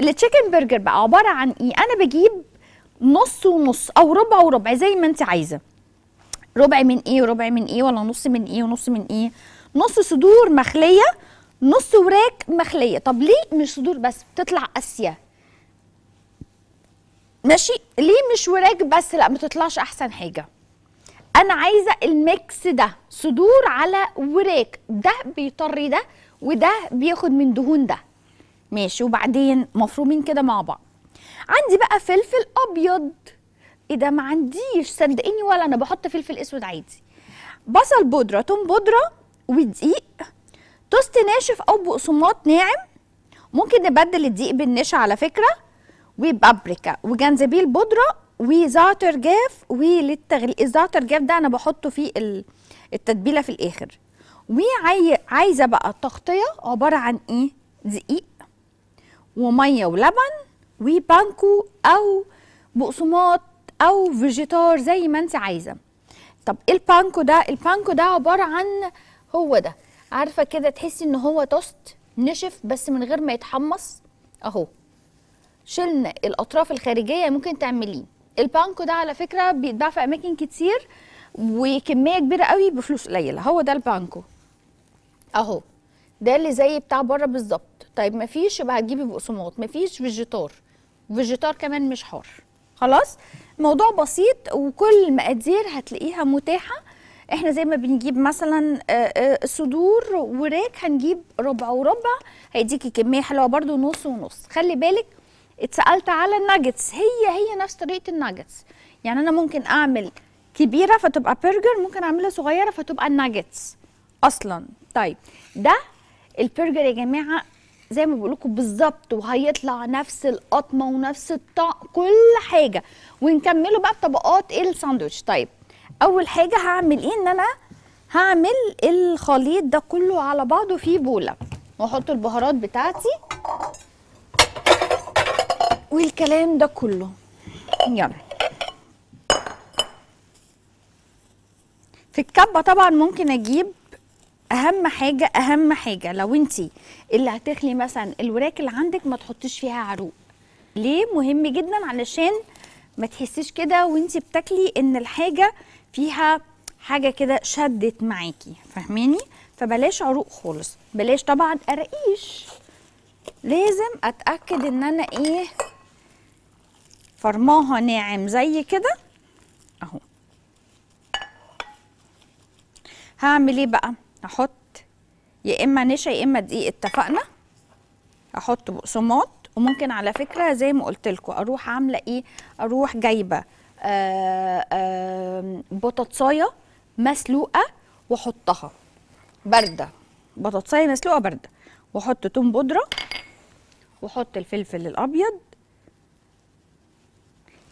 التشيكن برجر بقى عباره عن ايه؟ انا بجيب نص ونص او ربع وربع زي ما انت عايزه، ربع من ايه وربع من ايه، ولا نص من ايه ونص من ايه، نص صدور مخليه، نص وراك مخليه. طب ليه مش صدور بس؟ بتطلع قاسيه ماشي، ليه مش وراك بس؟ لا ما تطلعش احسن حاجه. انا عايزه الميكس ده، صدور على وراك، ده بيطري ده وده بياخد من دهون ده ماشي، وبعدين مفرومين كده مع بعض. عندي بقى فلفل ابيض، ايه ده ما عنديش صدقيني، ولا انا بحط فلفل اسود عادي، بصل بودره، توم بودره، ودقيق، توست ناشف او بقسماط ناعم، ممكن نبدل الدقيق بالنشا على فكره، وبابريكا وجنزبيل بودره وزعتر جاف. وللتغليف الزعتر جاف ده انا بحطه في التتبيله في الاخر. وعايزه بقى التغطيه عباره عن ايه؟ دقيق وميه ولبن وبانكو او بقسماط او فيجيتار زي ما انت عايزه. طب ايه البانكو ده؟ البانكو ده عباره عن هو ده، عارفه كده تحسي ان هو توست نشف بس من غير ما يتحمص اهو، شلنا الاطراف الخارجيه ممكن تعمليه. البانكو ده على فكره بيتباع في اماكن كتير وكميه كبيره قوي بفلوس قليله. هو ده البانكو اهو، ده اللي زي بتاع بره بالظبط. طيب مفيش يبقى هتجيبي بقسماط، مفيش فيجيتار، فيجيتار كمان مش حار. خلاص موضوع بسيط وكل المقادير هتلاقيها متاحه. احنا زي ما بنجيب مثلا صدور وراك هنجيب ربع وربع، هيديكي كميه حلوه برده، نص ونص. خلي بالك اتسالت على الناجتس، هي نفس طريقه الناجتس، يعني انا ممكن اعمل كبيره فتبقى برجر، ممكن اعملها صغيره فتبقى الناجتس اصلا. طيب ده البرجر يا جماعه زي ما بقول لكم بالظبط، وهيطلع نفس القطمه ونفس الطعم كل حاجه. ونكمله بقى بطبقات الساندوتش. طيب اول حاجه هعمل ايه؟ ان انا هعمل الخليط ده كله على بعضه في بوله، واحط البهارات بتاعتي والكلام ده كله. يلا في الكبه طبعا ممكن اجيب اهم حاجه لو انتي اللي هتخلي مثلا الوراك اللي عندك ما تحطيش فيها عروق. ليه مهم جدا؟ علشان ما تحسيش كده وانتي بتاكلي ان الحاجه فيها حاجه كده شدت معاكي، فاهماني؟ فبلاش عروق خالص، بلاش طبعا قراقيش. لازم اتاكد ان انا ايه فرماها ناعم زي كده اهو. هعمل ايه بقى؟ هحط يا اما نشا يا اما دقيق، اتفقنا. هحط بقسماط، وممكن على فكره زي ما قلت لكم اروح عامله ايه، اروح جايبه بطاطسايه مسلوقه واحطها بارده، بطاطسايه مسلوقه بارده، واحط توم بودره، واحط الفلفل الابيض.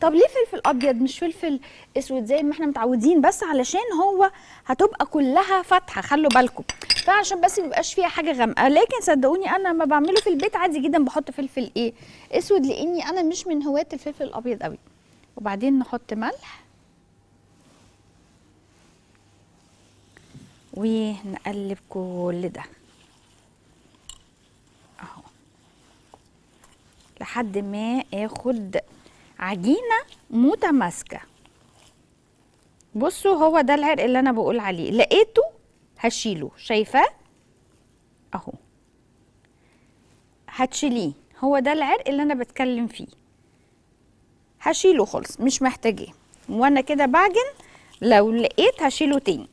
طب ليه فلفل ابيض مش فلفل اسود زي ما احنا متعودين؟ بس علشان هو هتبقى كلها فاتحه، خلوا بالكم، فعشان بس ميبقاش فيها حاجه غامقه. لكن صدقوني انا لما بعمله في البيت عادي جدا بحط فلفل ايه اسود، لاني انا مش من هواة الفلفل الابيض قوي. وبعدين نحط ملح ونقلب كل ده اهو لحد ما اخد عجينه متماسكه. بصوا هو ده العرق اللي انا بقول عليه، لقيته هشيله، شايفاه اهو، هتشيليه. هو ده العرق اللي انا بتكلم فيه، هشيله خالص مش محتاجاه. وانا كده بعجن لو لقيت هشيله تاني.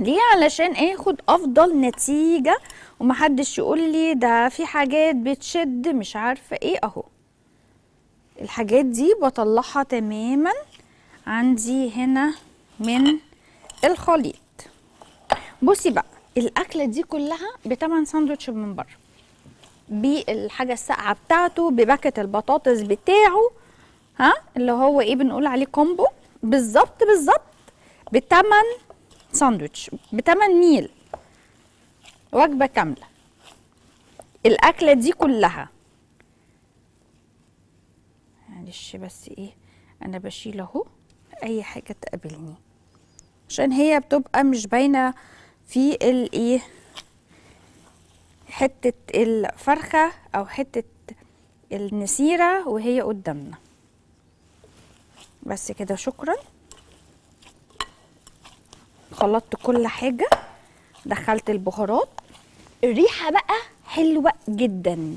ليه؟ علشان اخد افضل نتيجه ومحدش يقول لي ده في حاجات بتشد مش عارفه ايه. اهو الحاجات دي بطلعها تماما عندي هنا من الخليط. بصي بقى الاكله دي كلها بتمن ساندوتش من بره، بالحاجه الساقعه بتاعته، بباكه البطاطس بتاعه، ها اللي هو ايه بنقول عليه كومبو، بالظبط بتمن ساندوتش، بتمن ميل، وجبه كامله. الاكله دي كلها معلش بس ايه انا بشيل اهو اي حاجه تقابلني عشان هي بتبقى مش باينه في الايه، حته الفرخه او حته النسيرة وهي قدامنا. بس كده شكرا. خلطت كل حاجة، دخلت البهارات. الريحة بقى حلوة جدا،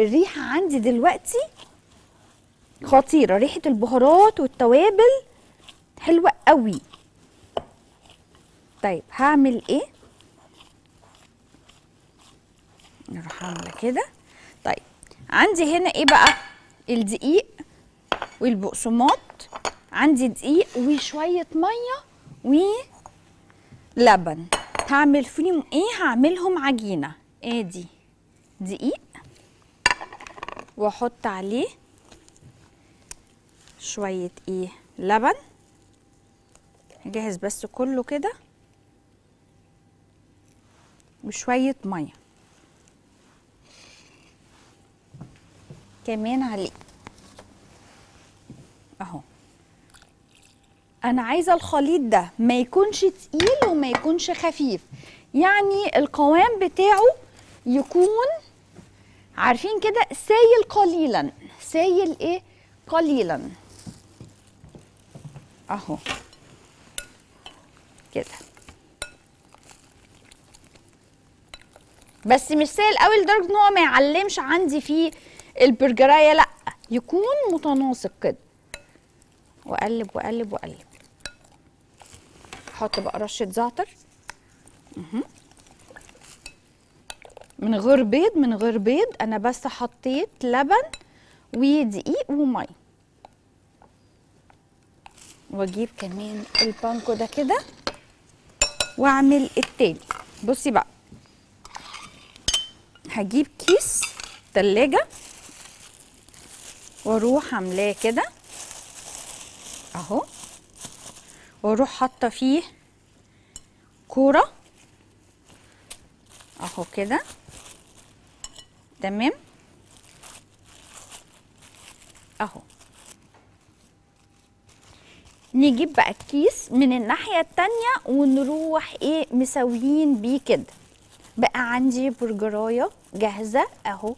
الريحة عندي دلوقتي خطيرة، ريحة البهارات والتوابل حلوة قوي. طيب هعمل ايه؟ نروح عامله كده. طيب عندي هنا ايه بقى؟ الدقيق والبقسماط، عندي دقيق وشويه ميه ولبن. هعمل فيهم ايه؟ هعملهم عجينه. ادي دقيق واحط عليه شويه ايه؟ لبن. هجهز بس كله كده، وشويه ميه كمان عليه اهو. انا عايزه الخليط ده ما يكونش تقيل وما يكونش خفيف، يعني القوام بتاعه يكون عارفين كده سايل قليلا، سايل ايه؟ قليلا اهو كده، بس مش سايل قوي لدرجه ان هو ما يعلمش عندي فيه البرجرايه، لا يكون متناسق كده. واقلب واقلب واقلب. احط بقى رشه زعتر من غير بيض، من غير بيض، انا بس حطيت لبن ودقيق وميه. واجيب كمان البانكو ده كده واعمل التاني. بصي بقى، هجيب كيس تلاجة واروح عاملاه كده اهو، واروح حاطه فيه كوره اهو كده. تمام اهو. نجيب بقى الكيس من الناحيه التانيه ونروح ايه مسويين بيه كده. بقى عندي برجرايه جاهزه اهو،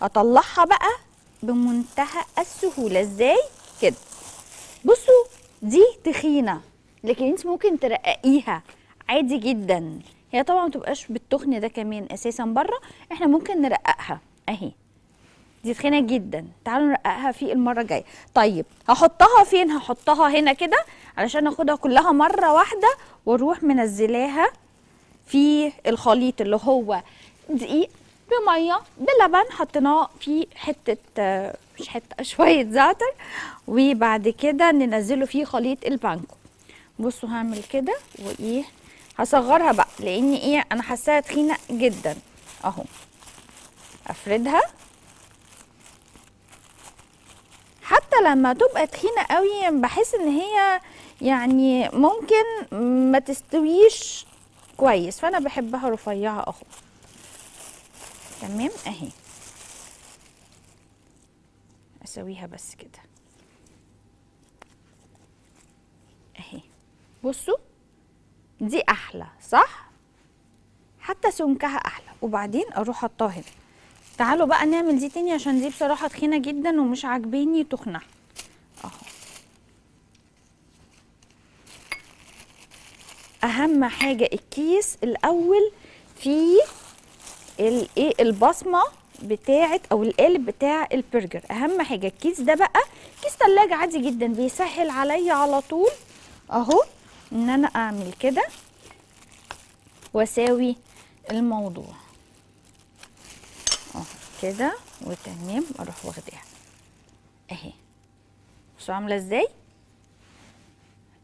هطلعها بقى بمنتهى السهوله. ازاي كده؟ بصوا دي تخينه، لكن انت ممكن ترققيها عادي جدا، هي طبعا متبقاش بالتخن ده كمان اساسا بره، احنا ممكن نرققها اهي. دي تخينه جدا، تعالوا نرققها في المره الجايه. طيب هحطها فين؟ هحطها هنا كده علشان اخدها كلها مره واحده واروح منزلاها في الخليط اللي هو دقيق بميه بلبن، حطيناه في حته مش حته شويه زعتر، وبعد كده ننزله في خليط البانكو. بصوا هعمل كده وايه، هصغرها بقى لان ايه انا حاساها تخينه جدا اهو. افردها، حتى لما تبقى تخينه قوي بحس ان هي يعني ممكن ما تستويش كويس، فانا بحبها رفيعه اهو. تمام اهي، اسويها بس كده اهي. بصوا دي احلى صح، حتى سمكها احلى. وبعدين اروح حطاها هنا. تعالوا بقى نعمل دي تاني عشان دي بصراحه تخينه جدا ومش عاجباني تخنها اهو. اهم حاجه الكيس الاول فيه الايه البصمه بتاعه او القالب بتاع البرجر، اهم حاجه الكيس ده بقى كيس ثلاجه عادي جدا، بيسهل عليا على طول اهو ان انا اعمل كده واساوي الموضوع اهو كده. وتمام اروح واخداها اهي. بصوا عامله ازاي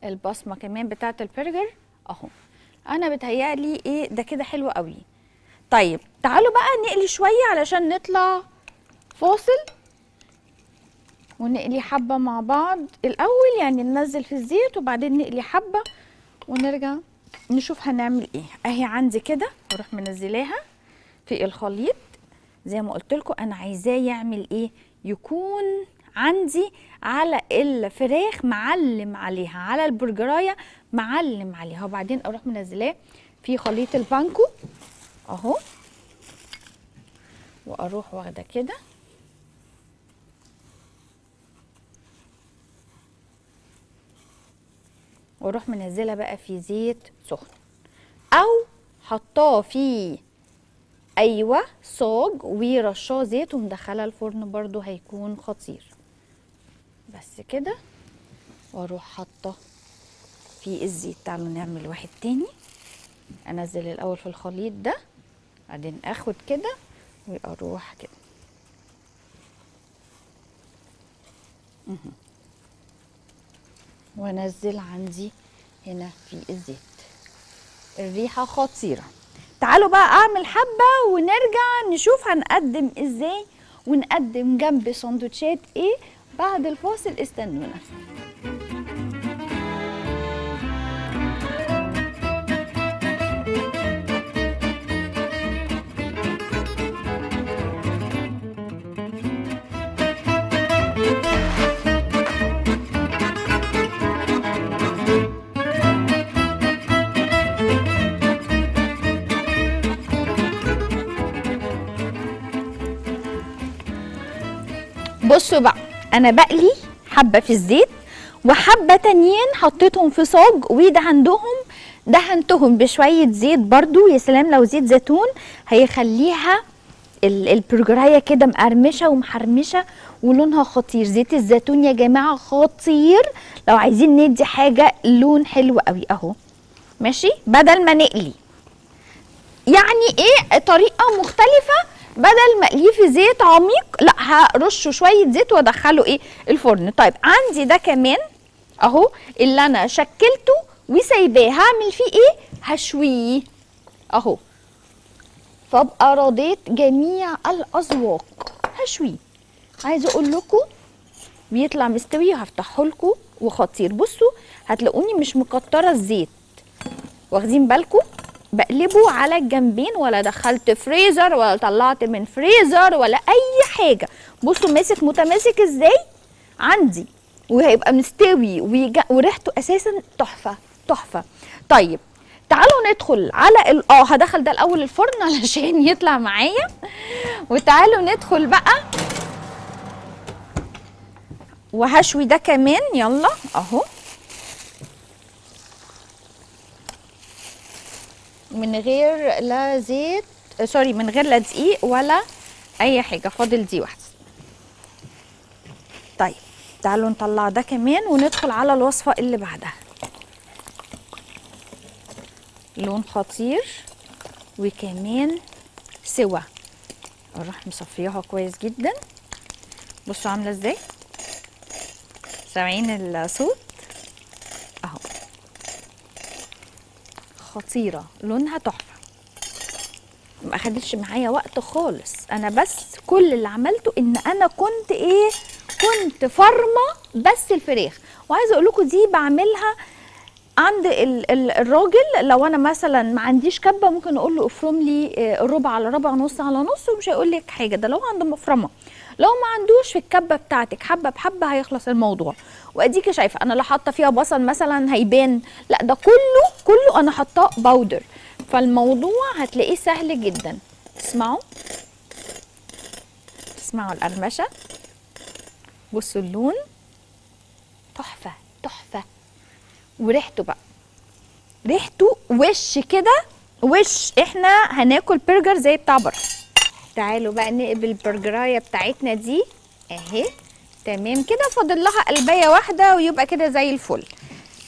البصمه كمان بتاعه البرجر اهو. انا بتهيألي ايه ده كده حلو قوي. طيب تعالوا بقى نقلي شويه علشان نطلع فاصل ونقلي حبه مع بعض الاول، يعني ننزل في الزيت وبعدين نقلي حبه ونرجع نشوف هنعمل ايه. اهي عندي كده، اروح منزلاها في الخليط زي ما قلت لكم. انا عايزاه يعمل ايه؟ يكون عندي على الفراخ معلم عليها، على البرجرايه معلم عليها. وبعدين اروح منزلاه في خليط البانكو اهو، واروح واخده كده واروح منزلها بقى في زيت سخن او حطاه في ايوه صاج ورشاه زيت ومدخلها الفرن، برضو هيكون خطير. بس كده واروح حاطه في الزيت. تعالوا نعمل واحد تاني. انزل الاول في الخليط ده بعدين اخد كده واروح كده. وانزل عندي هنا في الزيت. الريحه خطيره. تعالوا بقى اعمل حبه ونرجع نشوف هنقدم ازاي ونقدم جنب سندوتشات ايه بعد الفاصل. استنونا. بصوا بقى، انا بقلي حبه في الزيت وحبه تانيين حطيتهم في صاج ودهنتهم بشويه زيت. برضو يا سلام لو زيت زيتون هيخليها البرجرايه كده مقرمشه ومحرمشه ولونها خطير. زيت الزيتون يا جماعه خطير لو عايزين ندي حاجه لون حلو قوي اهو. ماشي، بدل ما نقلي يعني ايه طريقه مختلفه. بدل ما اقليه في زيت عميق لا هرشه شويه زيت وادخله ايه الفرن. طيب عندي ده كمان اهو اللي انا شكلته وسايباه، هعمل فيه ايه؟ هشويه اهو. فابقى راضيت جميع الاذواق. هشويه، عايزه اقول لكم بيطلع مستوي وهفتحه لكم وخطير. بصوا هتلاقوني مش مكتره الزيت، واخدين بالكم؟ بقلبه على الجنبين، ولا دخلت فريزر ولا طلعت من فريزر ولا اي حاجه. بصوا ماسك متماسك ازاي عندي، وهيبقى مستوي وريحته اساسا تحفه تحفه. طيب تعالوا ندخل على هدخل ده الاول الفرن علشان يطلع معايا، وتعالوا ندخل بقى وهشوي ده كمان. يلا اهو، من غير لا زيت سوري من غير لا دقيق ولا اي حاجه. فاضل دي واحده. طيب تعالوا نطلع ده كمان وندخل على الوصفه اللي بعدها. لون خطير وكمان سوا. اروح مصفياها كويس جدا. بصوا عامله ازاي، سامعين الصوت اهو، خطيره لونها تحفه. ما اخدتش معايا وقت خالص. انا بس كل اللي عملته ان انا كنت ايه، كنت فرمه بس الفراخ. وعايزه اقول لكم دي بعملها عند الراجل. لو انا مثلا ما عنديش كبه ممكن اقول له افرم لي ربع على ربع، نص على نص، ومش هيقول لك حاجه. ده لو عنده مفرمه. لو ما عندوش في الكبه بتاعتك حبه بحبه هيخلص الموضوع. واديكي شايفه انا لا حاطه فيها بصل مثلا هيبان، لا ده كله انا حاطاه باودر، فالموضوع هتلاقيه سهل جدا. اسمعوا القرمشه. بصوا اللون تحفه تحفه. وريحته بقى، ريحته وش كده وش. احنا هناكل برجر زي بتاع بره. تعالوا بقى نقبل البرجرايه بتاعتنا دي اهي. تمام كده، فاضل لها قلبايه واحده ويبقى كده زي الفل.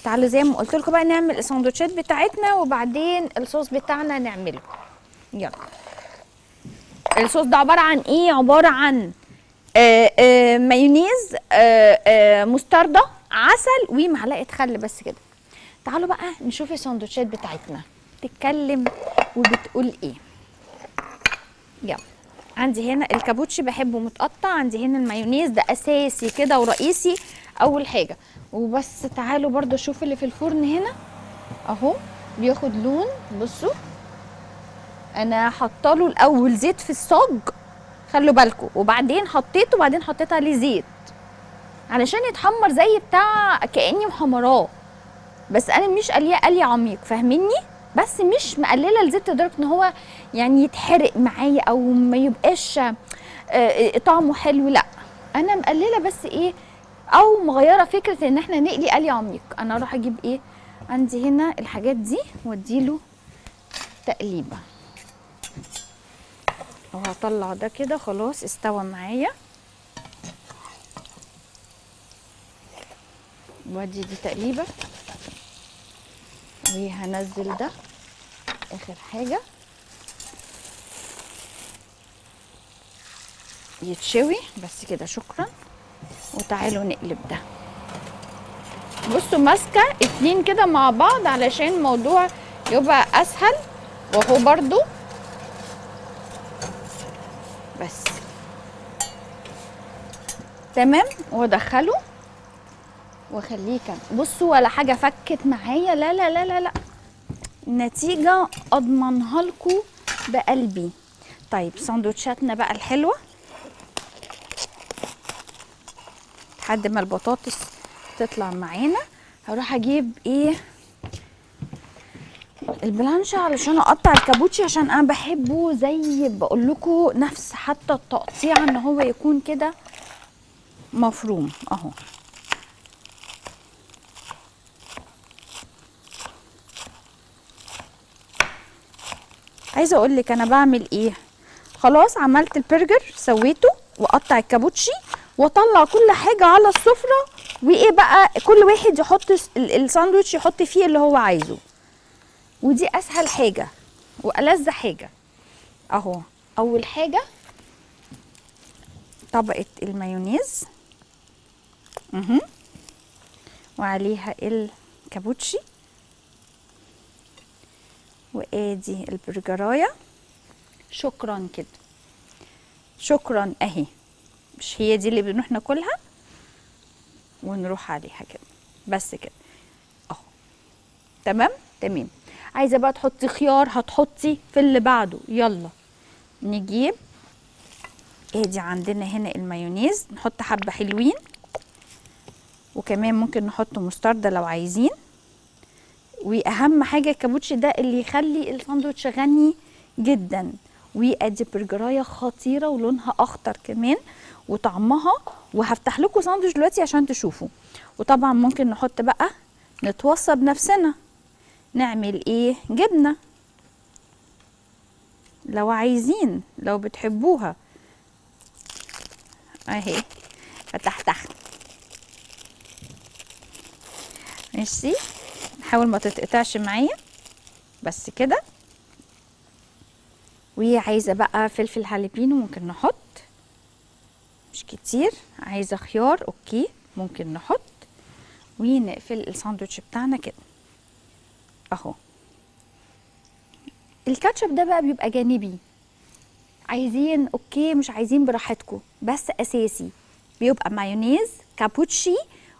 تعالوا زي ما قلت لكم بقى نعمل السندوتشات بتاعتنا وبعدين الصوص بتاعنا نعمله. يلا. الصوص ده عباره عن ايه؟ عباره عن مايونيز، مستردة، عسل، ومعلقه خل بس كده. تعالوا بقى نشوف السندوتشات بتاعتنا بتتكلم وبتقول ايه. يلا عندي هنا الكابوتشي بحبه متقطع، عندي هنا المايونيز ده اساسي كده ورئيسي اول حاجه. وبس تعالوا برده شوفوا اللي في الفرن هنا اهو بياخد لون. بصوا انا حاطه له الاول زيت في الصاج، خلوا بالكم، وبعدين حطيته وبعدين حطيت عليه زيت علشان يتحمر زي بتاع كاني محمراه. بس انا مش قليه قلي عميق فاهميني، بس مش مقلله الزيت لدرجه ان هو يعني يتحرق معايا او ما يبقاش طعمه حلو. لا انا مقلله بس ايه، او مغيره فكره ان احنا نقلي قلي عميق. انا اروح اجيب ايه عندي هنا الحاجات دي واديله تقليبه وهطلع ده كده خلاص استوى معايا. وادي دي تقليبه وهنزل ده اخر حاجه يتشوي بس كده. شكرا. وتعالوا نقلب ده. بصوا ماسكه اتنين كده مع بعض علشان الموضوع يبقى اسهل. وهو برضو بس تمام. وادخله واخليه كده. بصوا ولا حاجه فكت معايا، لا لا لا لا لا، النتيجه اضمنها لكم بقلبي. طيب سندوتشاتنا بقى الحلوه لحد ما البطاطس تطلع معانا. هروح اجيب ايه البلانشة علشان اقطع الكابوتشي عشان انا بحبه زي بقول لكم نفس حتى التقطيع ان هو يكون كده مفروم اهو. عايزه اقول لك انا بعمل ايه. خلاص عملت البرجر سويته واقطع الكابوتشي واطلع كل حاجه على السفره. وايه بقى كل واحد يحط الساندوتش يحط فيه اللي هو عايزه. ودي اسهل حاجه والذ حاجه اهو. اول حاجه طبقه المايونيز وعليها الكابوتشي. وادي البرجرايه. شكرا كده. شكرا اهي. مش هي دي اللي بنروح ناكلها ونروح عليها كده بس كده اهو. تمام تمام. عايزه بقى تحطي خيار هتحطي في اللي بعده. يلا نجيب ادي عندنا هنا المايونيز. نحط حبه حلوين وكمان ممكن نحط مستردة لو عايزين. واهم حاجه الكابوتشي ده اللي يخلي الساندوتش غني جدا. وادي برجرايه خطيره ولونها اخضر كمان وطعمها. وهفتح لكم ساندوتش دلوقتي عشان تشوفوا. وطبعا ممكن نحط بقى نتوصى بنفسنا نعمل ايه جبنه لو عايزين لو بتحبوها اهي. فتحتها ماشي. حاول ما تتقطعش معايا بس كده. وعايزه بقى فلفل هالبينو ممكن نحط مش كتير. عايزه خيار اوكي ممكن نحط. ونقفل الساندوتش بتاعنا كده اهو. الكاتشب ده بقى بيبقى جانبي. عايزين اوكي مش عايزين براحتكم. بس اساسي بيبقى مايونيز كابوتشي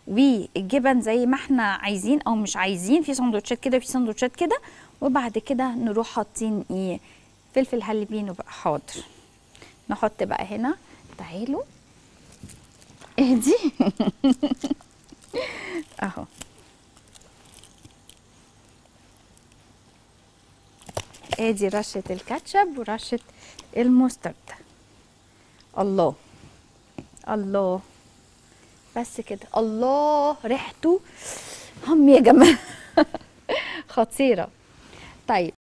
والجبن زي ما احنا عايزين او مش عايزين. في ساندوتشات كده وفي ساندوتشات كده. وبعد كده نروح حاطين ايه فلفل هالبينو بقى. حاضر. نحط بقى هنا. تعالوا اهدي اهو. ادي رشه الكاتشب ورشه المسترد. الله الله بس كده. الله ريحته هم يا جماعه خطيره. طيب